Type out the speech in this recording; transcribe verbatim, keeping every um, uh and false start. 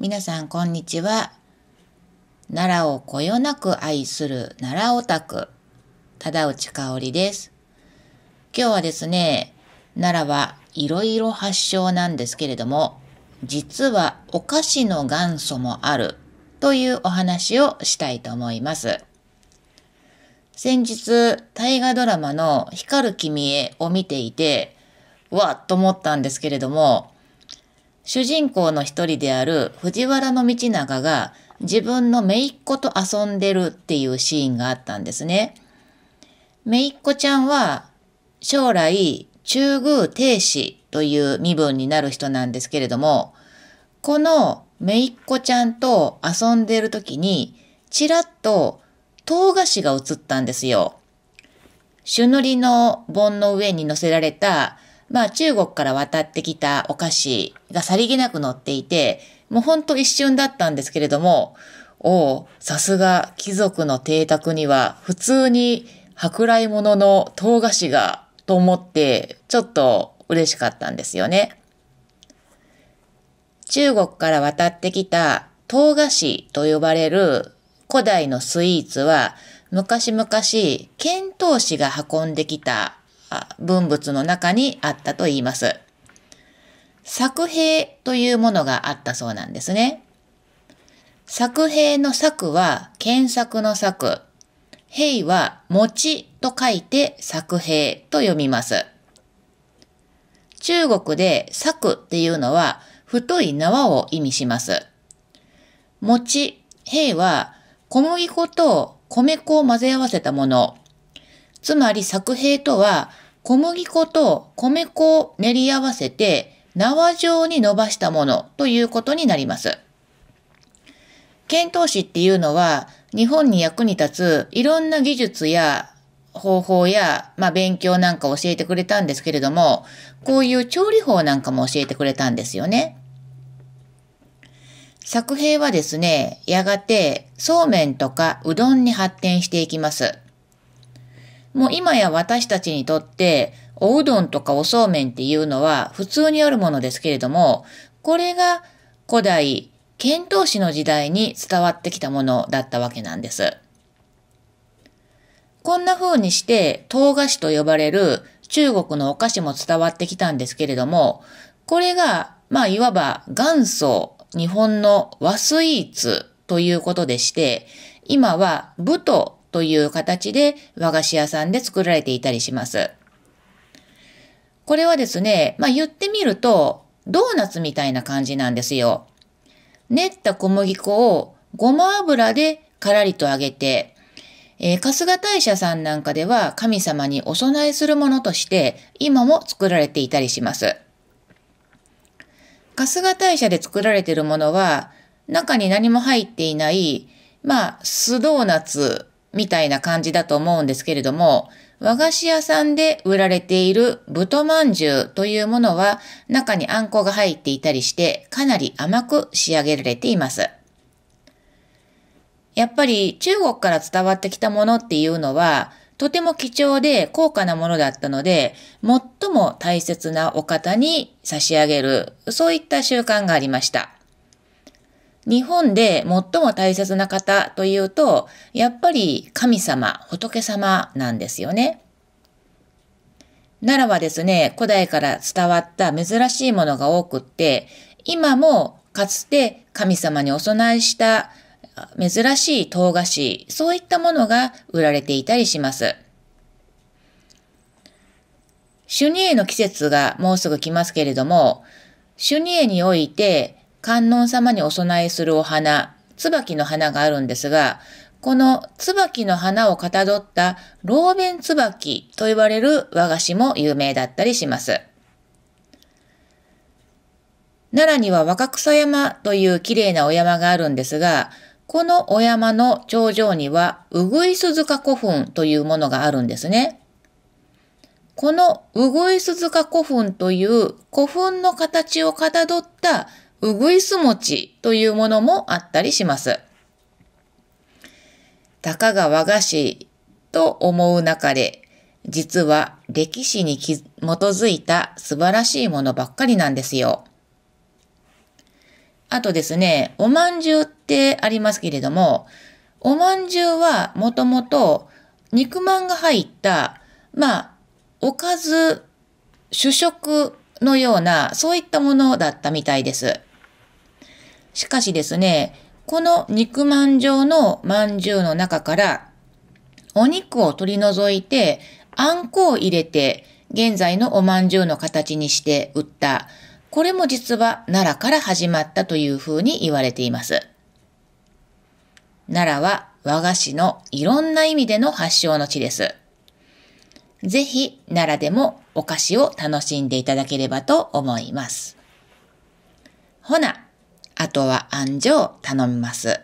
皆さんこんにちは。奈良をこよなく愛する奈良オタク、忠内香織です。今日はですね、奈良はいろいろ発祥なんですけれども、実はお菓子の元祖もあるというお話をしたいと思います。先日、大河ドラマの光る君へを見ていて、わっと思ったんですけれども、主人公の一人である藤原道長が自分の姪っ子と遊んでるっていうシーンがあったんですね。姪っ子ちゃんは将来中宮定子という身分になる人なんですけれども、この姪っ子ちゃんと遊んでる時にちらっと唐菓子が映ったんですよ。朱塗りの盆の上に乗せられたまあ中国から渡ってきたお菓子がさりげなく載っていて、もうほんと一瞬だったんですけれども、おお、さすが貴族の邸宅には普通に舶来物の唐菓子がと思ってちょっと嬉しかったんですよね。中国から渡ってきた唐菓子と呼ばれる古代のスイーツは昔々遣唐使が運んできた文物の中にあったと言います。作兵というものがあったそうなんですね。作兵の作は検索の作、兵は餅と書いて作兵と読みます。中国で作っていうのは太い縄を意味します。餅、兵は小麦粉と米粉を混ぜ合わせたもの、つまり作兵とは小麦粉と米粉を練り合わせて縄状に伸ばしたものということになります。遣唐使っていうのは日本に役に立ついろんな技術や方法や、まあ、勉強なんか教えてくれたんですけれども、こういう調理法なんかも教えてくれたんですよね。作兵はですね、やがてそうめんとかうどんに発展していきます。もう今や私たちにとっておうどんとかおそうめんっていうのは普通にあるものですけれども、これが古代遣唐使の時代に伝わってきたものだったわけなんです。こんな風にして唐菓子と呼ばれる中国のお菓子も伝わってきたんですけれども、これがまあいわば元祖日本の和スイーツということでして、今はぶとという形で和菓子屋さんで作られていたりします。これはですね、まあ言ってみるとドーナツみたいな感じなんですよ。練った小麦粉をごま油でカラリと揚げて、えー、春日大社さんなんかでは神様にお供えするものとして今も作られていたりします。春日大社で作られているものは中に何も入っていない、まあ酢ドーナツみたいな感じだと思うんですけれども、和菓子屋さんで売られているぶとまんじゅうというものは中にあんこが入っていたりしてかなり甘く仕上げられています。やっぱり中国から伝わってきたものっていうのはとても貴重で高価なものだったので、最も大切なお方に差し上げる、そういった習慣がありました。日本で最も大切な方というと、やっぱり神様、仏様なんですよね。奈良はですね、古代から伝わった珍しいものが多くって、今もかつて神様にお供えした珍しい唐菓子、そういったものが売られていたりします。修二会の季節がもうすぐ来ますけれども、修二会において、観音様にお供えするお花、椿の花があるんですが、この椿の花をかたどったローベン椿と言われる和菓子も有名だったりします。奈良には若草山という綺麗なお山があるんですが、このお山の頂上にはうぐいす塚古墳というものがあるんですね。このうぐいす塚古墳という古墳の形をかたどったうぐいす餅というものもあったりします。たかが和菓子と思う中で、実は歴史に基づいた素晴らしいものばっかりなんですよ。あとですね、おまんじゅうってありますけれども、おまんじゅうはもともと肉まんが入った、まあ、おかず、主食のような、そういったものだったみたいです。しかしですね、この肉まん状のまんじゅうの中から、お肉を取り除いて、あんこを入れて、現在のおまんじゅうの形にして売った。これも実は奈良から始まったというふうに言われています。奈良は和菓子のいろんな意味での発祥の地です。ぜひ奈良でもお菓子を楽しんでいただければと思います。ほな、あとはあんじょう頼みます。